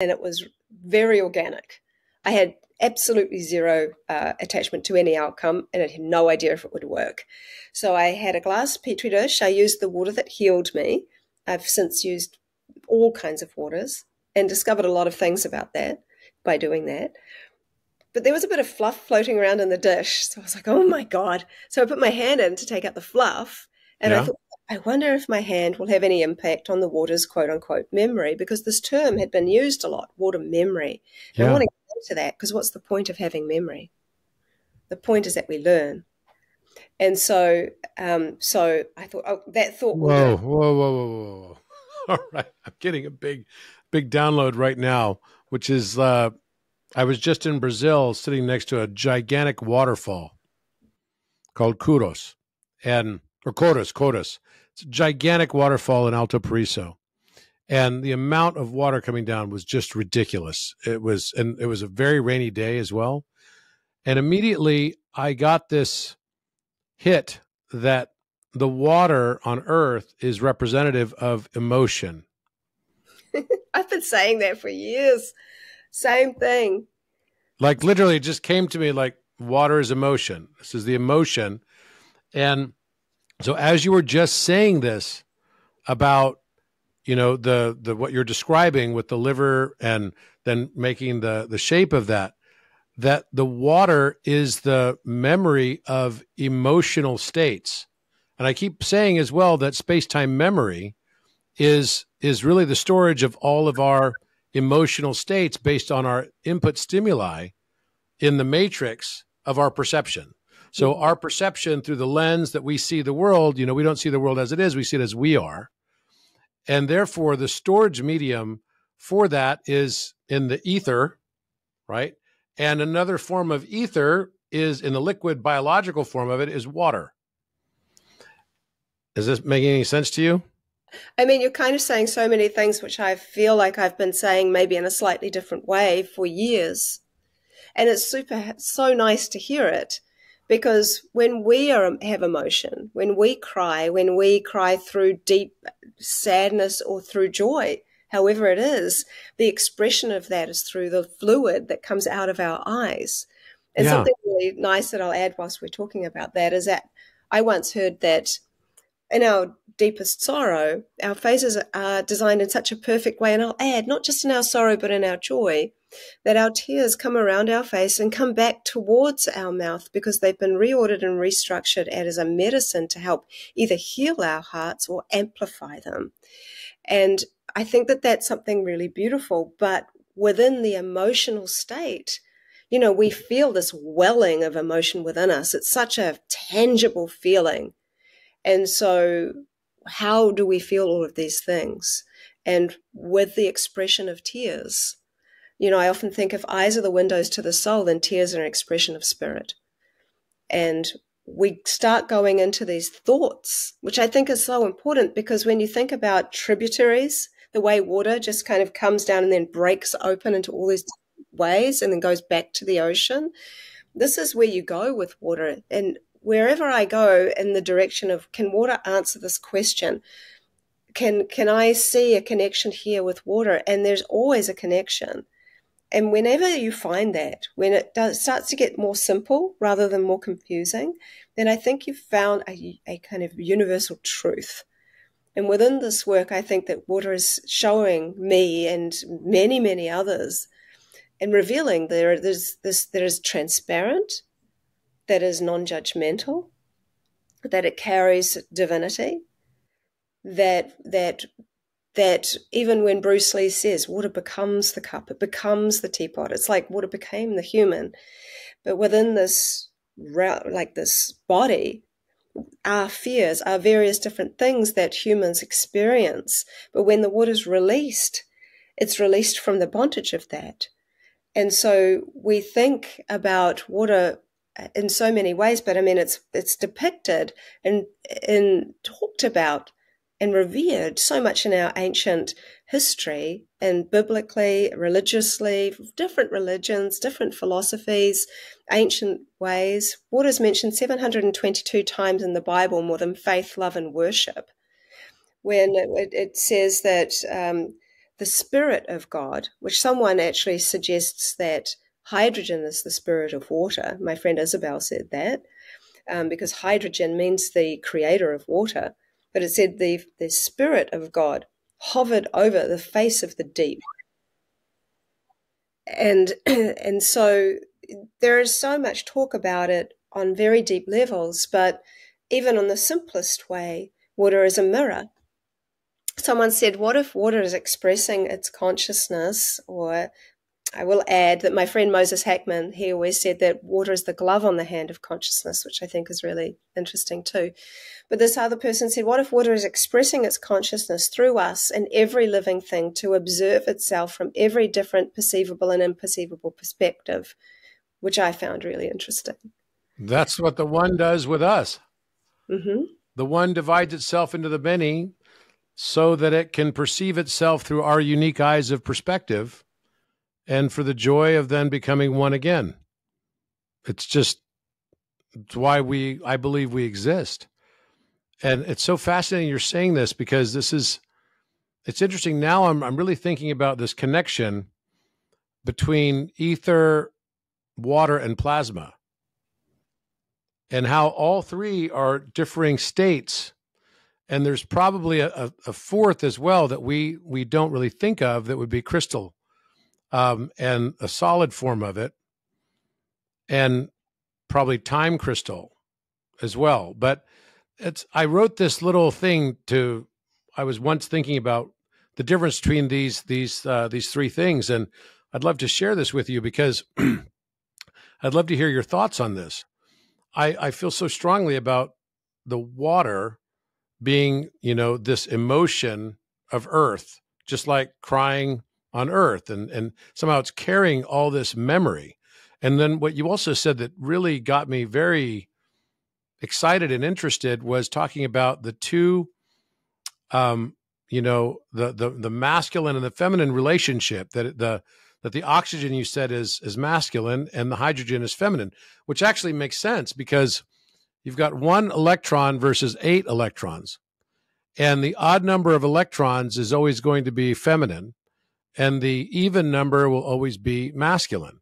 and it was very organic. I had absolutely zero attachment to any outcome, and I had no idea if it would work. So I had a glass petri dish. I used the water that healed me. I've since used all kinds of waters and discovered a lot of things about that by doing that. But there was a bit of fluff floating around in the dish. So I was like, oh my God. So I put my hand in to take out the fluff. And I thought, I wonder if my hand will have any impact on the water's quote unquote memory, because this term had been used a lot, water memory. I want to get into that, because what's the point of having memory? The point is that we learn. And so so I thought, oh, that thought. Whoa, whoa, whoa, whoa, whoa. All right. I'm getting a big download right now, which is I was just in Brazil sitting next to a gigantic waterfall called Kuros, and or Kuros. It's a gigantic waterfall in Alto Pariso. And the amount of water coming down was just ridiculous. It was a very rainy day as well. And immediately I got this hit that the water on Earth is representative of emotion. I've been saying that for years. Same thing. Like literally it just came to me like water is emotion. This is the emotion. And so as you were just saying this about, you know, the what you're describing with the liver and then making the shape of that, that the water is the memory of emotional states. And I keep saying as well that space-time memory is really the storage of all of our emotional states based on our input stimuli in the matrix of our perception. So our perception through the lens that we see the world, you know, we don't see the world as it is, we see it as we are. And therefore the storage medium for that is in the ether, right? And another form of ether is in the liquid biological form of it is water. Is this making any sense to you? I mean, you're kind of saying so many things which I feel like I've been saying maybe in a slightly different way for years. And it's so nice to hear it, because when we have emotion, when we cry through deep sadness or through joy, however it is, the expression of that is through the fluid that comes out of our eyes. And something really nice that I'll add whilst we're talking about that is that I once heard that in our deepest sorrow, our faces are designed in such a perfect way, and I'll add, not just in our sorrow, but in our joy, that our tears come around our face and come back towards our mouth because they've been reordered and restructured as a medicine to help either heal our hearts or amplify them. And I think that that's something really beautiful, but within the emotional state, you know, we feel this welling of emotion within us. It's such a tangible feeling. And so how do we feel all of these things? And with the expression of tears, you know, I often think if eyes are the windows to the soul, then tears are an expression of spirit. And we start going into these thoughts, which I think is so important, because when you think about tributaries, the way water just kind of comes down and then breaks open into all these ways and then goes back to the ocean, this is where you go with water. And wherever I go in the direction of, can water answer this question? Can I see a connection here with water? And there's always a connection. And whenever you find that, when it starts to get more simple rather than more confusing, then I think you've found a kind of universal truth. And within this work, I think that water is showing me and many, many others and revealing there is transparent, that is non-judgmental, that it carries divinity, that even when Bruce Lee says water becomes the cup, it becomes the teapot, it's like water became the human. But within this, like this body, our fears, our various different things that humans experience. But when the water's released, it's released from the bondage of that. And so we think about water in so many ways, but I mean, it's depicted and talked about and revered so much in our ancient history and biblically, religiously, different religions, different philosophies, ancient ways. Water is mentioned 722 times in the Bible, more than faith, love, and worship. When it says that the spirit of God, which someone actually suggests that hydrogen is the spirit of water. My friend Isabel said that because hydrogen means the creator of water. But it said the spirit of God hovered over the face of the deep. And so there is so much talk about it on very deep levels, but even on the simplest way, water is a mirror. Someone said, what if water is expressing its consciousness? Or I will add that my friend Moses Hackman, he always said that water is the glove on the hand of consciousness, which I think is really interesting too. But this other person said, what if water is expressing its consciousness through us and every living thing to observe itself from every different perceivable and imperceivable perspective, which I found really interesting. That's what the one does with us. Mm-hmm. The one divides itself into the many so that it can perceive itself through our unique eyes of perspective and for the joy of then becoming one again. It's why I believe we exist. And it's so fascinating you're saying this, because it's interesting. Now I'm really thinking about this connection between ether, water, and plasma, and how all three are differing states. And there's probably a fourth as well that we don't really think of, that would be crystal, and a solid form of it, and probably time crystal as well. But I wrote this little thing I was once thinking about the difference between these three things. And I'd love to share this with you, because I'd love to hear your thoughts on this. I feel so strongly about the water being, you know, this emotion of earth, just like crying on earth, and somehow it's carrying all this memory. And then what you also said that really got me very excited and interested was talking about the two, you know, the masculine and the feminine relationship, that the oxygen, you said, is masculine and the hydrogen is feminine, which actually makes sense, because you've got 1 electron versus 8 electrons. And the odd number of electrons is always going to be feminine, and the even number will always be masculine.